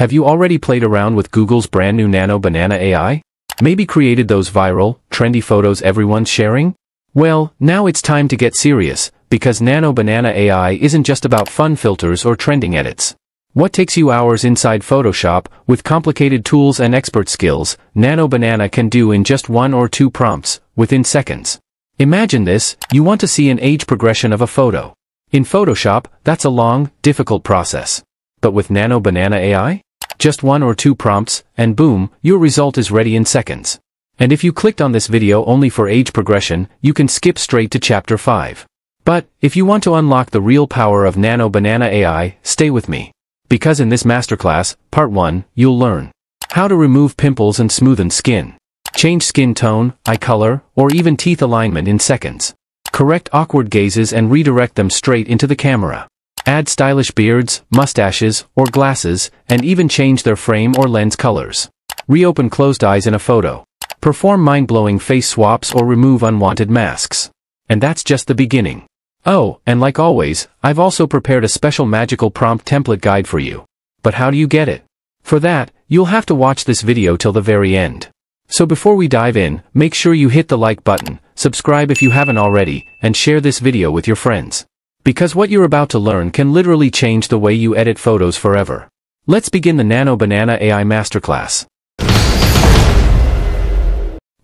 Have you already played around with Google's brand new Nano Banana AI? Maybe created those viral, trendy photos everyone's sharing? Well, now it's time to get serious, because Nano Banana AI isn't just about fun filters or trending edits. What takes you hours inside Photoshop, with complicated tools and expert skills, Nano Banana can do in just one or two prompts, within seconds. Imagine this: you want to see an age progression of a photo. In Photoshop, that's a long, difficult process. But with Nano Banana AI? Just one or two prompts, and boom, your result is ready in seconds. And if you clicked on this video only for age progression, you can skip straight to chapter 5. But, if you want to unlock the real power of Nano Banana AI, stay with me. Because in this masterclass, part 1, you'll learn how to remove pimples and smoothen skin, change skin tone, eye color, or even teeth alignment in seconds, correct awkward gazes and redirect them straight into the camera, add stylish beards, mustaches, or glasses, and even change their frame or lens colors. Reopen closed eyes in a photo. Perform mind-blowing face swaps or remove unwanted masks. And that's just the beginning. Oh, and like always, I've also prepared a special magical prompt template guide for you. But how do you get it? For that, you'll have to watch this video till the very end. So before we dive in, make sure you hit the like button, subscribe if you haven't already, and share this video with your friends. Because what you're about to learn can literally change the way you edit photos forever. Let's begin the Nano Banana AI Masterclass.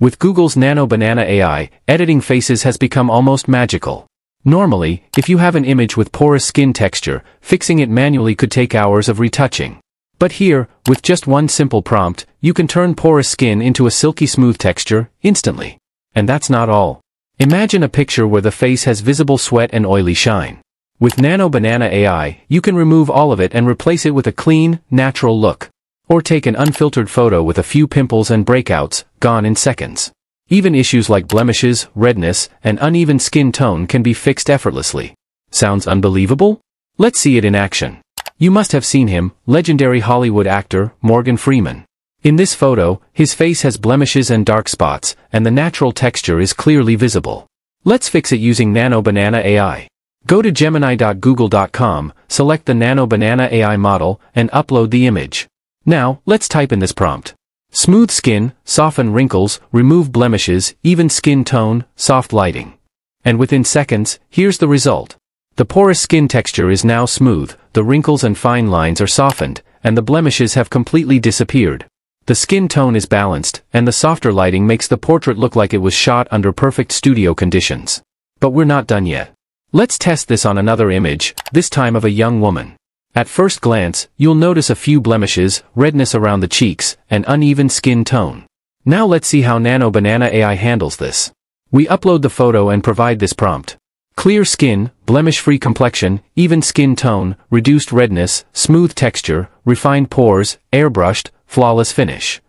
With Google's Nano Banana AI, editing faces has become almost magical. Normally, if you have an image with porous skin texture, fixing it manually could take hours of retouching. But here, with just one simple prompt, you can turn porous skin into a silky smooth texture, instantly. And that's not all. Imagine a picture where the face has visible sweat and oily shine. With Nano Banana AI, you can remove all of it and replace it with a clean, natural look. Or take an unfiltered photo with a few pimples and breakouts, gone in seconds. Even issues like blemishes, redness, and uneven skin tone can be fixed effortlessly. Sounds unbelievable? Let's see it in action. You must have seen him, legendary Hollywood actor, Morgan Freeman. In this photo, his face has blemishes and dark spots, and the natural texture is clearly visible. Let's fix it using Nano Banana AI. Go to gemini.google.com, select the Nano Banana AI model, and upload the image. Now, let's type in this prompt. Smooth skin, soften wrinkles, remove blemishes, even skin tone, soft lighting. And within seconds, here's the result. The porous skin texture is now smooth, the wrinkles and fine lines are softened, and the blemishes have completely disappeared. The skin tone is balanced, and the softer lighting makes the portrait look like it was shot under perfect studio conditions. But we're not done yet. Let's test this on another image, this time of a young woman. At first glance, you'll notice a few blemishes, redness around the cheeks, and uneven skin tone. Now let's see how Nano Banana AI handles this. We upload the photo and provide this prompt. Clear skin, blemish-free complexion, even skin tone, reduced redness, smooth texture, refined pores, airbrushed, flawless finish.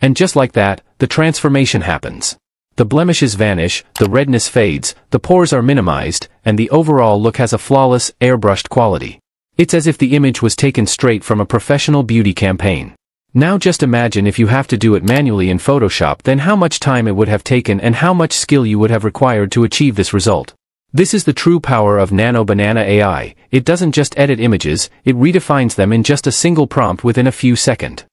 And just like that, the transformation happens. The blemishes vanish, the redness fades, the pores are minimized, and the overall look has a flawless, airbrushed quality. It's as if the image was taken straight from a professional beauty campaign. Now just imagine if you have to do it manually in Photoshop, then how much time it would have taken and how much skill you would have required to achieve this result. This is the true power of Nano Banana AI. It doesn't just edit images, it redefines them in just a single prompt within a few seconds.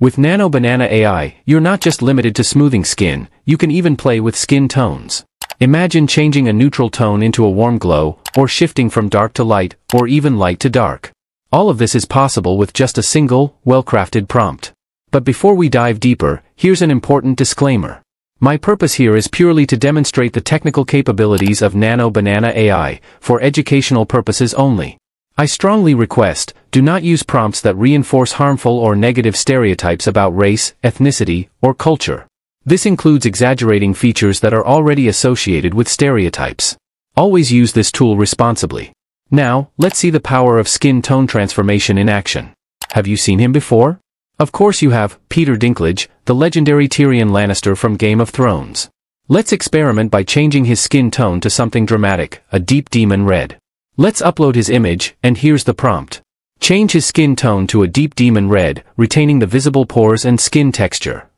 With Nano Banana AI, you're not just limited to smoothing skin, you can even play with skin tones. Imagine changing a neutral tone into a warm glow, or shifting from dark to light, or even light to dark. All of this is possible with just a single, well-crafted prompt. But before we dive deeper, here's an important disclaimer. My purpose here is purely to demonstrate the technical capabilities of Nano Banana AI, for educational purposes only. I strongly request, do not use prompts that reinforce harmful or negative stereotypes about race, ethnicity, or culture. This includes exaggerating features that are already associated with stereotypes. Always use this tool responsibly. Now, let's see the power of skin tone transformation in action. Have you seen him before? Of course you have, Peter Dinklage, the legendary Tyrion Lannister from Game of Thrones. Let's experiment by changing his skin tone to something dramatic, a deep demon red. Let's upload his image, and here's the prompt. Change his skin tone to a deep demon red, retaining the visible pores and skin texture.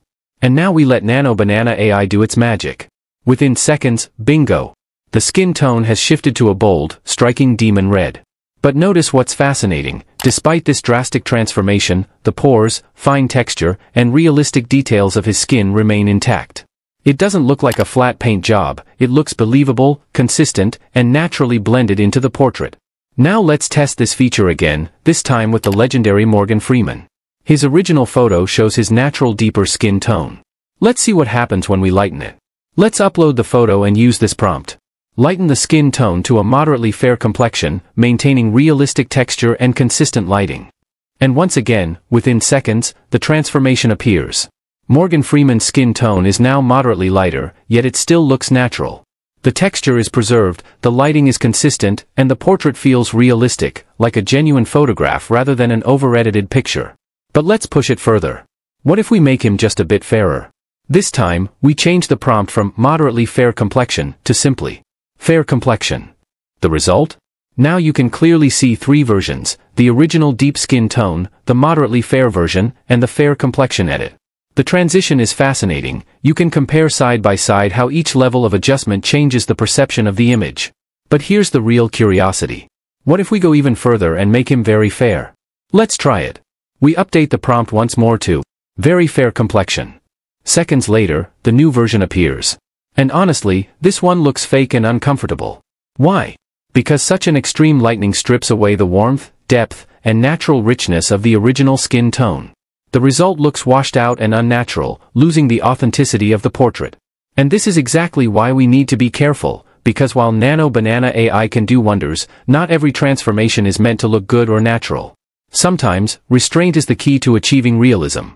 And now we let Nano Banana AI do its magic. Within seconds, bingo! The skin tone has shifted to a bold, striking demon red. But notice what's fascinating. Despite this drastic transformation, the pores, fine texture, and realistic details of his skin remain intact. It doesn't look like a flat paint job, it looks believable, consistent, and naturally blended into the portrait. Now let's test this feature again, this time with the legendary Morgan Freeman. His original photo shows his natural deeper skin tone. Let's see what happens when we lighten it. Let's upload the photo and use this prompt. Lighten the skin tone to a moderately fair complexion, maintaining realistic texture and consistent lighting. And once again, within seconds, the transformation appears. Morgan Freeman's skin tone is now moderately lighter, yet it still looks natural. The texture is preserved, the lighting is consistent, and the portrait feels realistic, like a genuine photograph rather than an over-edited picture. But let's push it further. What if we make him just a bit fairer? This time, we change the prompt from moderately fair complexion to simply fair complexion. The result? Now you can clearly see three versions, the original deep skin tone, the moderately fair version, and the fair complexion edit. The transition is fascinating. You can compare side by side how each level of adjustment changes the perception of the image. But here's the real curiosity. What if we go even further and make him very fair? Let's try it. We update the prompt once more to very fair complexion. Seconds later, the new version appears. And honestly, this one looks fake and uncomfortable. Why? Because such an extreme lightening strips away the warmth, depth, and natural richness of the original skin tone. The result looks washed out and unnatural, losing the authenticity of the portrait. And this is exactly why we need to be careful, because while Nano Banana AI can do wonders, not every transformation is meant to look good or natural. Sometimes, restraint is the key to achieving realism.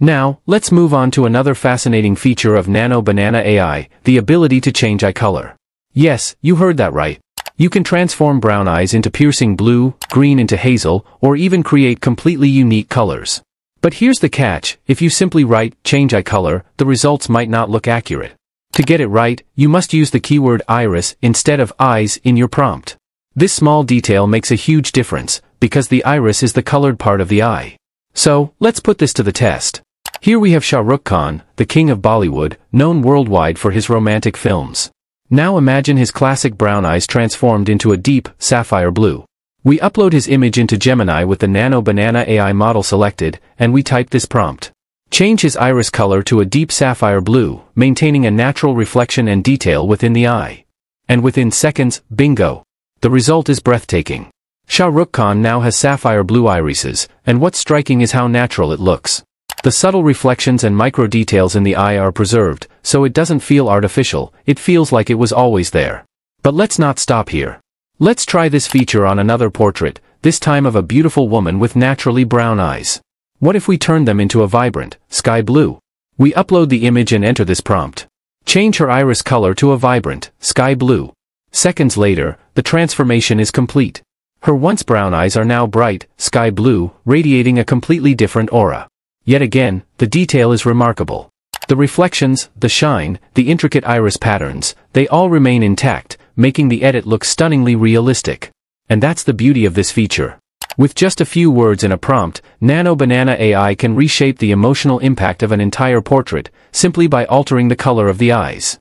Now, let's move on to another fascinating feature of Nano Banana AI, the ability to change eye color. Yes, you heard that right. You can transform brown eyes into piercing blue, green into hazel, or even create completely unique colors. But here's the catch, if you simply write, change eye color, the results might not look accurate. To get it right, you must use the keyword iris instead of eyes in your prompt. This small detail makes a huge difference, because the iris is the colored part of the eye. So, let's put this to the test. Here we have Shah Rukh Khan, the king of Bollywood, known worldwide for his romantic films. Now imagine his classic brown eyes transformed into a deep, sapphire blue. We upload his image into Gemini with the Nano Banana AI model selected, and we type this prompt. Change his iris color to a deep sapphire blue, maintaining a natural reflection and detail within the eye. And within seconds, bingo! The result is breathtaking. Shah Rukh Khan now has sapphire blue irises, and what's striking is how natural it looks. The subtle reflections and micro details in the eye are preserved, so it doesn't feel artificial, it feels like it was always there. But let's not stop here. Let's try this feature on another portrait, this time of a beautiful woman with naturally brown eyes. What if we turn them into a vibrant, sky blue? We upload the image and enter this prompt. Change her iris color to a vibrant, sky blue. Seconds later, the transformation is complete. Her once brown eyes are now bright, sky blue, radiating a completely different aura. Yet again, the detail is remarkable. The reflections, the shine, the intricate iris patterns, they all remain intact, making the edit look stunningly realistic. And that's the beauty of this feature. With just a few words in a prompt, Nano Banana AI can reshape the emotional impact of an entire portrait, simply by altering the color of the eyes.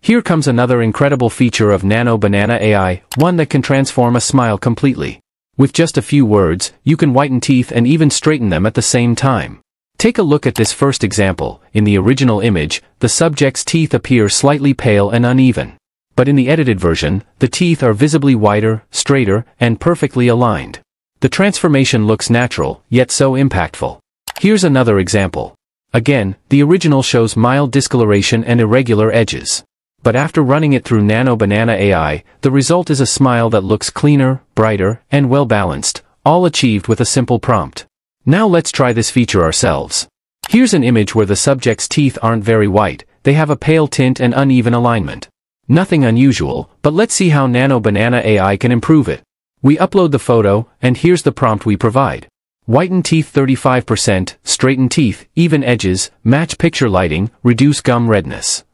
Here comes another incredible feature of Nano Banana AI, one that can transform a smile completely. With just a few words, you can whiten teeth and even straighten them at the same time. Take a look at this first example. In the original image, the subject's teeth appear slightly pale and uneven. But in the edited version, the teeth are visibly wider, straighter, and perfectly aligned. The transformation looks natural, yet so impactful. Here's another example. Again, the original shows mild discoloration and irregular edges. But after running it through Nano Banana AI, the result is a smile that looks cleaner, brighter, and well-balanced, all achieved with a simple prompt. Now let's try this feature ourselves. Here's an image where the subject's teeth aren't very white, they have a pale tint and uneven alignment. Nothing unusual, but let's see how Nano Banana AI can improve it. We upload the photo, and here's the prompt we provide. Whiten teeth 35%, straighten teeth, even edges, match picture lighting, reduce gum redness.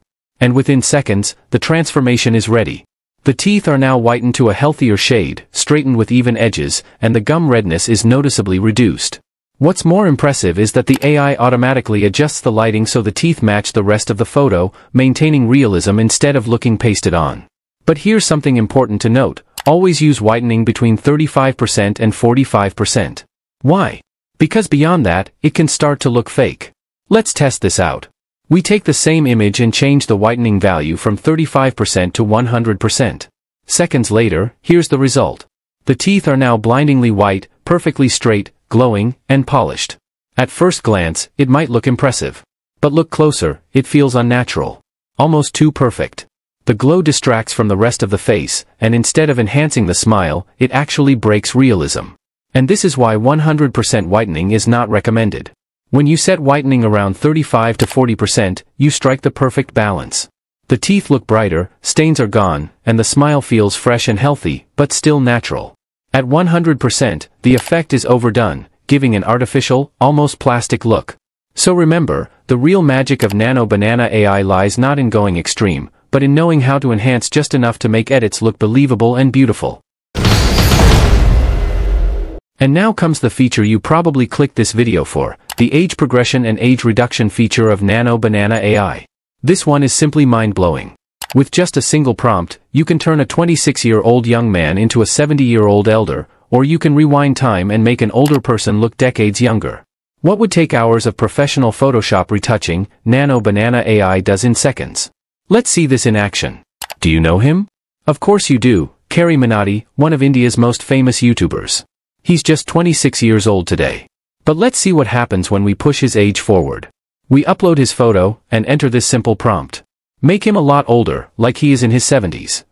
And within seconds, the transformation is ready. The teeth are now whitened to a healthier shade, straightened with even edges, and the gum redness is noticeably reduced. What's more impressive is that the AI automatically adjusts the lighting so the teeth match the rest of the photo, maintaining realism instead of looking pasted on. But here's something important to note, always use whitening between 35% and 45%. Why? Because beyond that, it can start to look fake. Let's test this out. We take the same image and change the whitening value from 35% to 100%. Seconds later, here's the result. The teeth are now blindingly white, perfectly straight, glowing, and polished. At first glance, it might look impressive. But look closer, it feels unnatural. Almost too perfect. The glow distracts from the rest of the face, and instead of enhancing the smile, it actually breaks realism. And this is why 100% whitening is not recommended. When you set whitening around 35 to 40%, you strike the perfect balance. The teeth look brighter, stains are gone, and the smile feels fresh and healthy, but still natural. At 100%, the effect is overdone, giving an artificial, almost plastic look. So remember, the real magic of Nano Banana AI lies not in going extreme, but in knowing how to enhance just enough to make edits look believable and beautiful. And now comes the feature you probably clicked this video for, the age progression and age reduction feature of Nano Banana AI. This one is simply mind-blowing. With just a single prompt, you can turn a 26-year-old young man into a 70-year-old elder, or you can rewind time and make an older person look decades younger. What would take hours of professional Photoshop retouching, Nano Banana AI does in seconds. Let's see this in action. Do you know him? Of course you do, CarryMinati, one of India's most famous YouTubers. He's just 26 years old today. But let's see what happens when we push his age forward. We upload his photo, and enter this simple prompt. Make him a lot older, like he is in his 70s.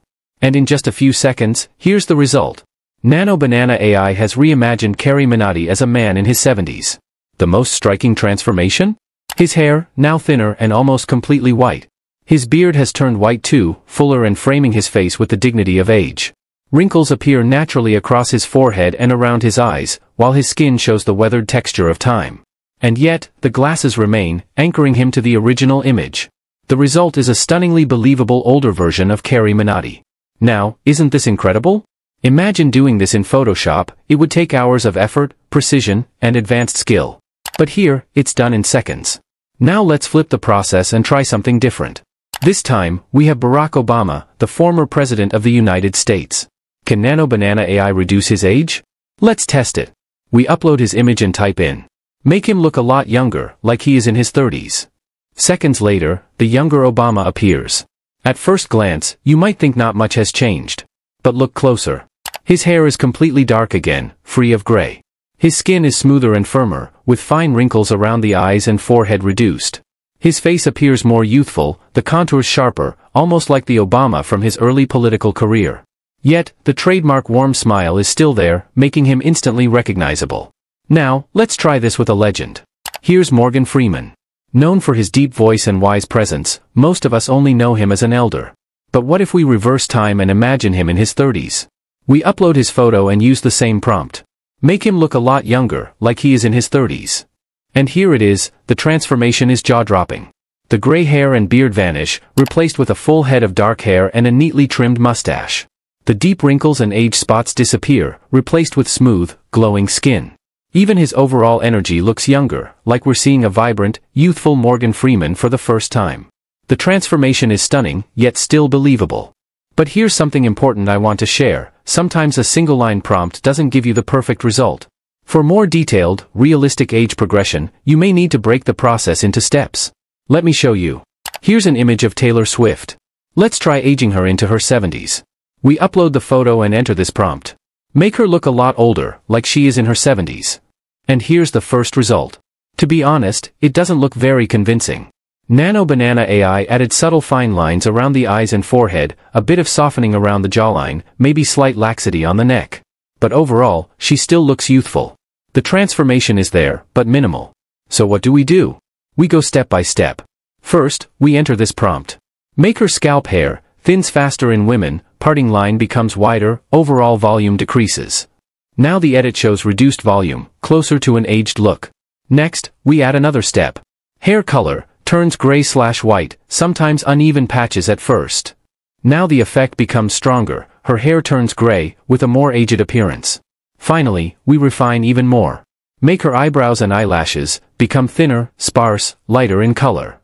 And in just a few seconds, here's the result. Nano Banana AI has reimagined CarryMinati as a man in his 70s. The most striking transformation? His hair, now thinner and almost completely white. His beard has turned white too, fuller and framing his face with the dignity of age. Wrinkles appear naturally across his forehead and around his eyes, while his skin shows the weathered texture of time. And yet, the glasses remain, anchoring him to the original image. The result is a stunningly believable older version of CarryMinati. Now, isn't this incredible? Imagine doing this in Photoshop, it would take hours of effort, precision, and advanced skill. But here, it's done in seconds. Now let's flip the process and try something different. This time, we have Barack Obama, the former president of the United States. Can Nano Banana AI reduce his age? Let's test it. We upload his image and type in. Make him look a lot younger, like he is in his 30s. Seconds later, the younger Obama appears. At first glance, you might think not much has changed. But look closer. His hair is completely dark again, free of gray. His skin is smoother and firmer, with fine wrinkles around the eyes and forehead reduced. His face appears more youthful, the contours sharper, almost like the Obama from his early political career. Yet, the trademark warm smile is still there, making him instantly recognizable. Now, let's try this with a legend. Here's Morgan Freeman. Known for his deep voice and wise presence, most of us only know him as an elder. But what if we reverse time and imagine him in his 30s? We upload his photo and use the same prompt. Make him look a lot younger, like he is in his 30s. And here it is, the transformation is jaw-dropping. The gray hair and beard vanish, replaced with a full head of dark hair and a neatly trimmed mustache. The deep wrinkles and age spots disappear, replaced with smooth, glowing skin. Even his overall energy looks younger, like we're seeing a vibrant, youthful Morgan Freeman for the first time. The transformation is stunning, yet still believable. But here's something important I want to share, sometimes a single-line prompt doesn't give you the perfect result. For more detailed, realistic age progression, you may need to break the process into steps. Let me show you. Here's an image of Taylor Swift. Let's try aging her into her 70s. We upload the photo and enter this prompt. Make her look a lot older, like she is in her 70s. And here's the first result. To be honest, it doesn't look very convincing. Nano Banana AI added subtle fine lines around the eyes and forehead, a bit of softening around the jawline, maybe slight laxity on the neck. But overall, she still looks youthful. The transformation is there, but minimal. So what do? We go step by step. First, we enter this prompt. Make her scalp hair, thins faster in women, parting line becomes wider, overall volume decreases. Now the edit shows reduced volume, closer to an aged look. Next, we add another step. Hair color, turns gray/white, sometimes uneven patches at first. Now the effect becomes stronger, her hair turns gray, with a more aged appearance. Finally, we refine even more. Make her eyebrows and eyelashes become thinner, sparse, lighter in color.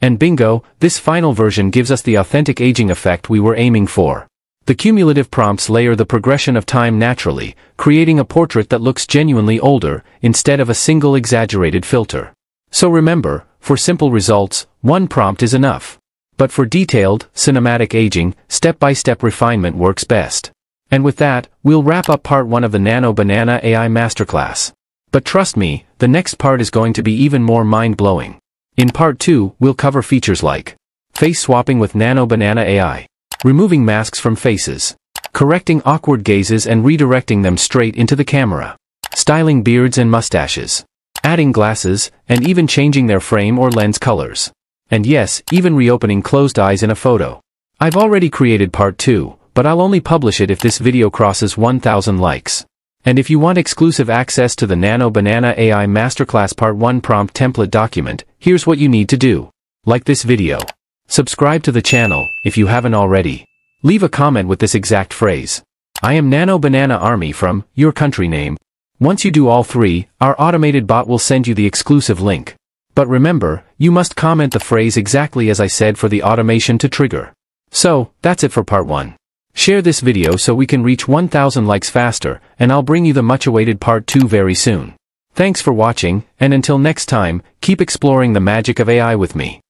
And bingo, this final version gives us the authentic aging effect we were aiming for. The cumulative prompts layer the progression of time naturally, creating a portrait that looks genuinely older, instead of a single exaggerated filter. So remember, for simple results, one prompt is enough. But for detailed, cinematic aging, step-by-step refinement works best. And with that, we'll wrap up part 1 of the Nano Banana AI Masterclass. But trust me, the next part is going to be even more mind-blowing. In part 2, we'll cover features like face swapping with Nano Banana AI, removing masks from faces, correcting awkward gazes and redirecting them straight into the camera, styling beards and mustaches, adding glasses, and even changing their frame or lens colors. And yes, even reopening closed eyes in a photo. I've already created part 2, but I'll only publish it if this video crosses 1,000 likes. And if you want exclusive access to the Nano Banana AI Masterclass Part 1 prompt template document, here's what you need to do. Like this video. Subscribe to the channel, if you haven't already. Leave a comment with this exact phrase. I am Nano Banana Army from, your country name. Once you do all three, our automated bot will send you the exclusive link. But remember, you must comment the phrase exactly as I said for the automation to trigger. So, that's it for part 1. Share this video so we can reach 1,000 likes faster, and I'll bring you the much-awaited part 2 very soon. Thanks for watching, and until next time, keep exploring the magic of AI with me.